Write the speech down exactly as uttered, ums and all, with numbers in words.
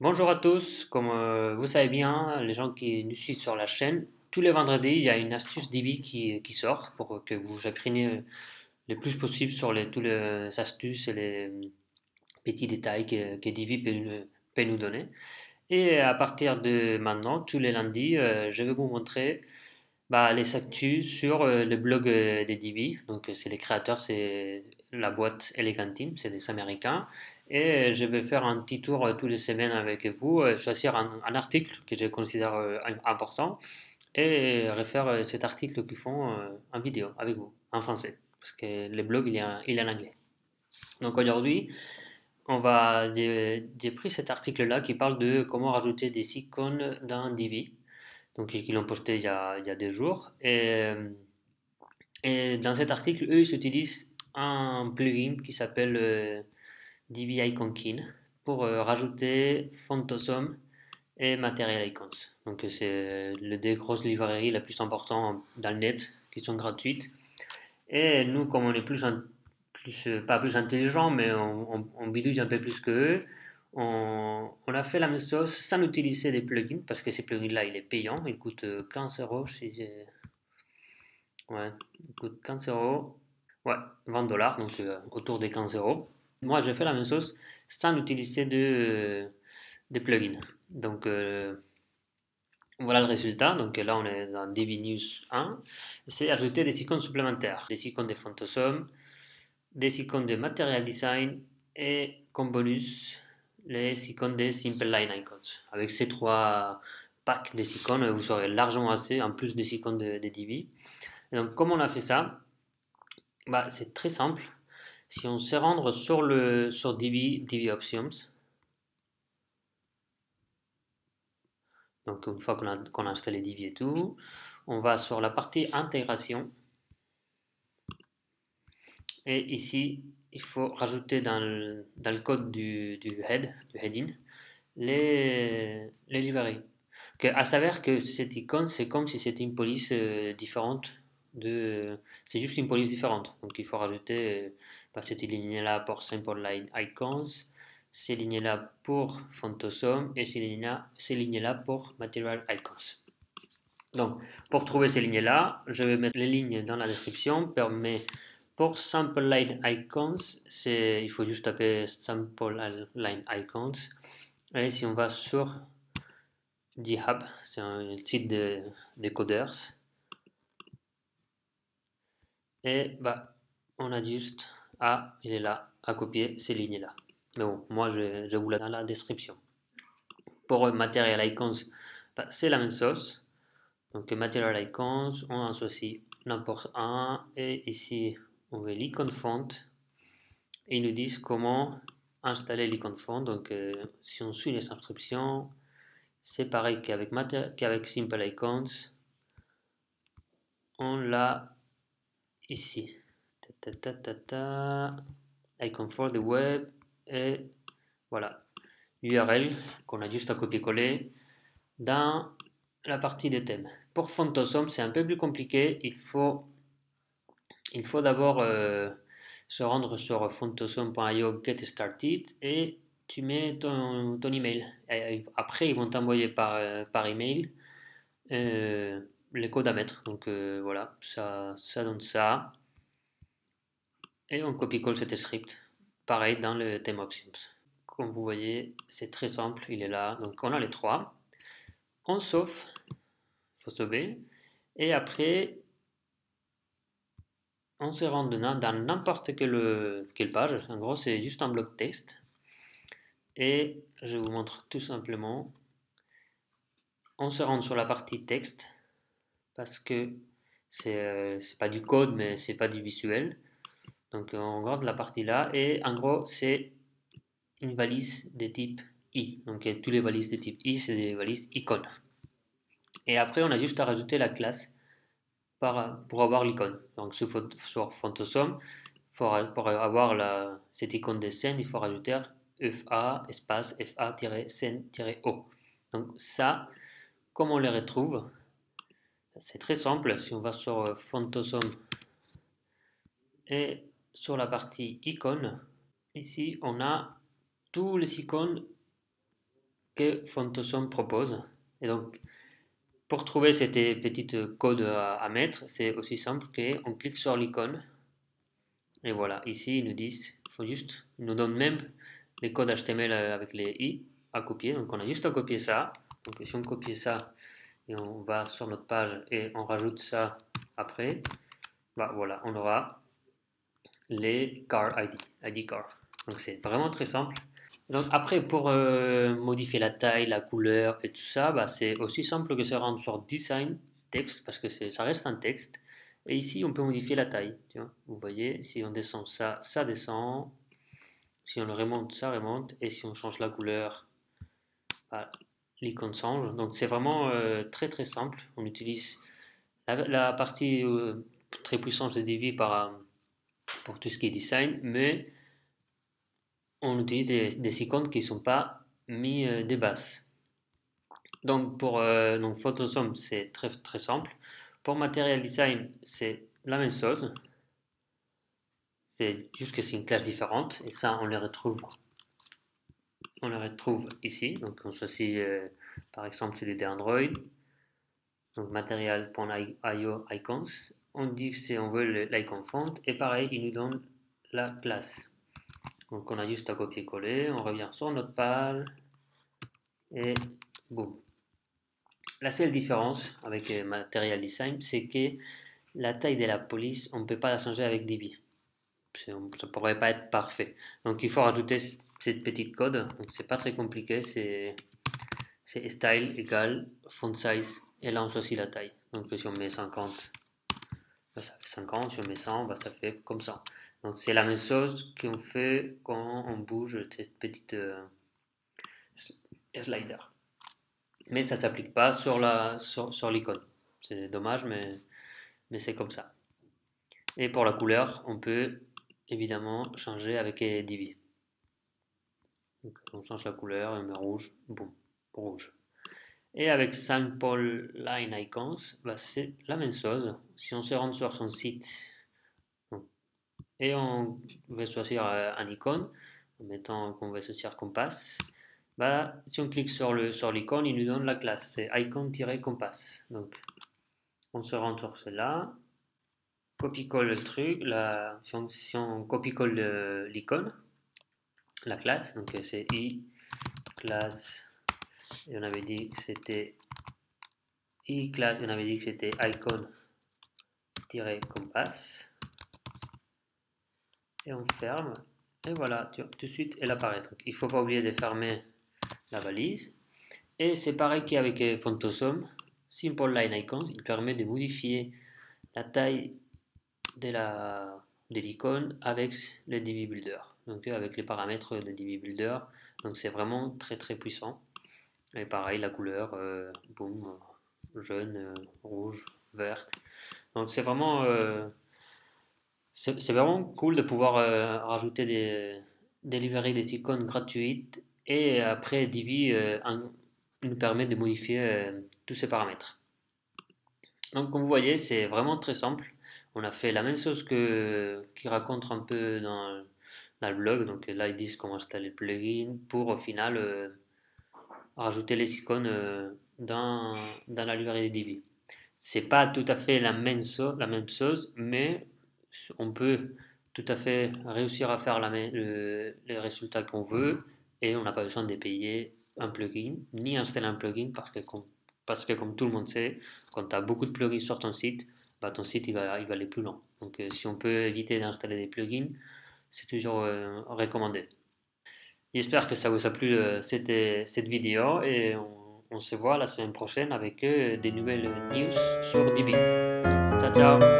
Bonjour à tous, comme euh, vous savez bien, les gens qui nous suivent sur la chaîne, tous les vendredis il y a une astuce D B I qui, qui sort pour que vous appreniez le plus possible sur les, toutes les astuces et les petits détails que, que D B I peut, peut nous donner. Et à partir de maintenant, tous les lundis, euh, je vais vous montrer bah, les actus sur euh, le blog euh, de D B I. Donc c'est les créateurs, c'est la boîte Elegant Themes, c'est des Américains. Et je vais faire un petit tour euh, toutes les semaines avec vous, euh, choisir un, un article que je considère euh, important et refaire euh, cet article qu'ils font euh, en vidéo avec vous, en français, parce que le blog il est en, il est en anglais. Donc aujourd'hui, on va j'ai pris cet article-là qui parle de comment rajouter des icônes dans D B I, donc ils l'ont posté il y a, il y a deux jours. Et, et dans cet article, eux, ils utilisent un plugin qui s'appelle euh, D B I Conkin pour euh, rajouter Font Awesome et Material Icons. Donc c'est les deux grosses librairies les plus importantes dans le net qui sont gratuites. Et nous, comme on est plus, in plus pas plus intelligent, mais on, on, on bidouille un peu plus qu'eux, on, on a fait la même chose sans utiliser des plugins parce que ces plugins-là, il est payant, il coûte quinze euros. Si ouais, il coûte quinze euros, ouais, vingt dollars, donc euh, autour des quinze euros. Moi, je fais la même chose sans utiliser de, de plugins. Donc, euh, voilà le résultat. Donc là, on est dans D B I News un. C'est ajouter des icônes supplémentaires. Des icônes de Font Awesome, des icônes de Material Design et, comme bonus, les icônes de Simple Line Icons. Avec ces trois packs d'icônes, vous aurez largement assez, en plus des icônes de, de D B I. Et donc, comment on a fait ça? Bah, c'est très simple. Si on se rend sur le sur D B I, D B I Options, donc une fois qu'on a, qu'on a installé D B I et tout, on va sur la partie intégration. Et ici, il faut rajouter dans le, dans le code du, du head, du heading, les, les librairies. Que, à savoir que cette icône, c'est comme si c'était une police euh, différente. De... C'est juste une police différente, donc il faut rajouter bah, cette ligne là pour Simple Line Icons, ces lignes là pour Font Awesome et ces lignes là, ces lignes là pour Material Icons. Donc pour trouver ces lignes là, je vais mettre les lignes dans la description. Mais pour Simple Line Icons, il faut juste taper Simple Line Icons. Et si on va sur GitHub, c'est un site de, de codeurs. Et bah, on a juste à, il est là, à copier ces lignes-là. Mais bon, moi, je, je vous la donne dans la description. Pour Material Icons, bah, c'est la même chose. Donc, Material Icons, on associe n'importe un. Et ici, on veut l'icône font. Et ils nous disent comment installer l'icône font. Donc, euh, si on suit les instructions, c'est pareil qu'avec qu'avec Simple Icons. On l'a... Ici, ta, ta, ta, ta, ta. Icon for the web, et voilà, l'U R L qu'on a juste à copier-coller dans la partie des thèmes. Pour Font Awesome, c'est un peu plus compliqué, il faut, il faut d'abord euh, se rendre sur font awesome point i o Get Started et tu mets ton, ton email. Et après, ils vont t'envoyer par, euh, par email. Euh, les codes à mettre, donc euh, voilà, ça, ça donne ça, et on copie-colle cet script, pareil dans le thème options. Comme vous voyez, c'est très simple, il est là, donc on a les trois, on sauve, il faut sauver, et après, on se rend dans n'importe quelle, quelle page, en gros c'est juste un bloc texte, et je vous montre tout simplement, on se rend sur la partie texte, parce que c'est euh, pas du code, mais c'est pas du visuel. Donc on regarde la partie là, et en gros, c'est une valise de type I. Donc toutes les valises de type I, c'est des valises icônes. Et après, on a juste à rajouter la classe par, pour avoir l'icône. Donc sur, sur Font Awesome, pour, pour avoir la, cette icône de scène, il faut rajouter F A, espace, F A-scène-O. Donc ça, comme on les retrouve, c'est très simple, si on va sur Font Awesome et sur la partie icônes, ici on a tous les icônes que Font Awesome propose. Et donc, pour trouver cette petite code à, à mettre, c'est aussi simple qu'on clique sur l'icône. Et voilà, ici, ils nous disent, il faut juste, ils nous donnent même les codes H T M L avec les i à copier. Donc, on a juste à copier ça. Donc, si on copie ça et on va sur notre page et on rajoute ça après, bah voilà, on aura les car I D, I D car. Donc, c'est vraiment très simple. Donc, après, pour euh, modifier la taille, la couleur et tout ça, bah, c'est aussi simple que se rendre sur Design, Texte, parce que ça reste un texte. Et ici, on peut modifier la taille. Tu vois, vous voyez, si on descend ça, ça descend. Si on le remonte, ça remonte. Et si on change la couleur, bah, l'icône change. Donc, c'est vraiment euh, très très simple. On utilise la, la partie euh, très puissante de D B I par, pour tout ce qui est design, mais on utilise des, des icônes qui ne sont pas mis euh, de base. Donc, pour euh, donc Font Awesome, c'est très très simple. Pour Material Design, c'est la même chose. C'est juste que c'est une classe différente. Et ça, on les retrouve, on les retrouve ici. Donc, on choisit euh, par exemple celui d'Android. Donc, Material.io Icons. On dit que c'est on veut l'icon font. Et pareil, il nous donne la place. Donc, on a juste à copier-coller. On revient sur notre page. Et boum. La seule différence avec Material Design, c'est que la taille de la police, on ne peut pas la changer avec D B I. Ça ne pourrait pas être parfait. Donc il faut rajouter cette petite code. Ce n'est pas très compliqué. C'est style égale font size. Et là, on choisit la taille. Donc si on met cinquante, ben, ça fait cinquante. Si on met cent, ben, ça fait comme ça. Donc c'est la même chose qu'on fait quand on bouge cette petite euh, slider. Mais ça ne s'applique pas sur l'icône. Sur, sur c'est dommage, mais, mais c'est comme ça. Et pour la couleur, on peut évidemment changer avec D B I. Donc, on change la couleur, on met rouge, boum, rouge. Et avec Simple Line Icons, bah, c'est la même chose. Si on se rend sur son site, donc, et on veut choisir un icône, en mettant qu'on veut choisir Compass, bah, si on clique sur le sur l'icône, il nous donne la classe, c'est icon-compass. Donc, on se rend sur cela, copie-colle le truc, la, si on, si on copie-colle l'icône, la classe, donc c'est i, classe, et on avait dit que c'était i, classe, et on avait dit que c'était icon-compass, et on ferme, et voilà, tu, tout de suite, elle apparaît. Donc, il ne faut pas oublier de fermer la valise. Et c'est pareil qu'avec Font Awesome, Simple Line Icons, il permet de modifier la taille de la de l'icône avec le D B I Builder, donc avec les paramètres de D B I Builder. Donc c'est vraiment très très puissant. Et pareil, la couleur, euh, boum, jaune, euh, rouge, verte. Donc c'est vraiment euh, c'est vraiment cool de pouvoir euh, rajouter des, des librairies, des icônes gratuites. Et après, D B I euh, nous permet de modifier euh, tous ces paramètres. Donc, comme vous voyez, c'est vraiment très simple. On a fait la même chose que qu'ils racontent un peu dans, dans le blog. Donc là, ils disent comment installer le plugin pour, au final, euh, rajouter les icônes euh, dans, dans la librairie de D B I. C'est pas tout à fait la même, so la même chose, mais on peut tout à fait réussir à faire la le, les résultats qu'on veut. Et on n'a pas besoin de payer un plugin, ni installer un plugin, parce que, parce que comme tout le monde sait, quand tu as beaucoup de plugins sur ton site, bah ton site il va, il va aller plus loin. Donc euh, si on peut éviter d'installer des plugins, c'est toujours euh, recommandé. J'espère que ça vous a plu euh, cette, cette vidéo, et on, on se voit la semaine prochaine avec euh, des nouvelles news sur D B I. Ciao ciao.